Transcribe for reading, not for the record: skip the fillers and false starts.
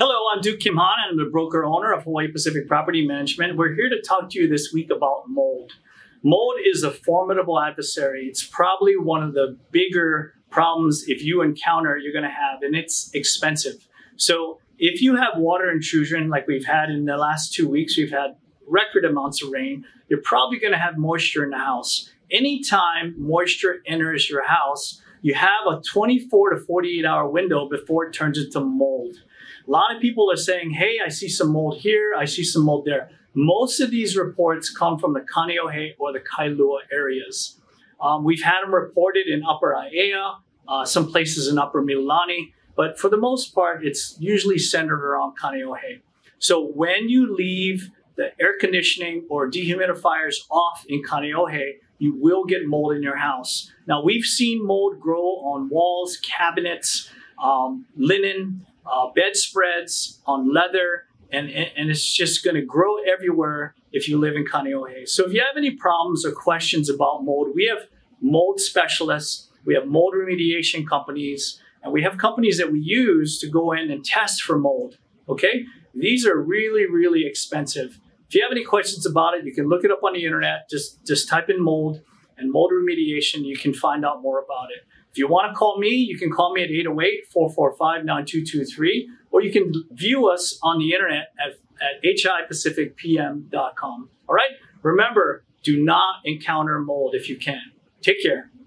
Hello, I'm Duke Kinham and I'm the broker owner of Hawaii Pacific Property Management. We're here to talk to you this week about mold. Mold is a formidable adversary. It's probably one of the bigger problems if you encounter you're going to have, and it's expensive. So if you have water intrusion like we've had in the last 2 weeks, we've had record amounts of rain, you're probably going to have moisture in the house. Anytime moisture enters your house, you have a 24 to 48 hour window before it turns into mold. A lot of people are saying, hey, I see some mold here, I see some mold there. Most of these reports come from the Kaneohe or the Kailua areas. We've had them reported in Upper Aiea, some places in Upper Milani, but for the most part, it's usually centered around Kaneohe. So when you leave the air conditioning or dehumidifiers off in Kaneohe, you will get mold in your house. Now, we've seen mold grow on walls, cabinets, linen, bedspreads, on leather, and it's just gonna grow everywhere if you live in Kaneohe. So if you have any problems or questions about mold, we have mold specialists, we have mold remediation companies, and we have companies that we use to go in and test for mold, okay? These are really, really expensive. If you have any questions about it, you can look it up on the internet. Just type in mold and mold remediation. You can find out more about it. If you want to call me, you can call me at 808-445-9223, or you can view us on the internet at hipacificpm.com. All right? Remember, do not encounter mold if you can. Take care.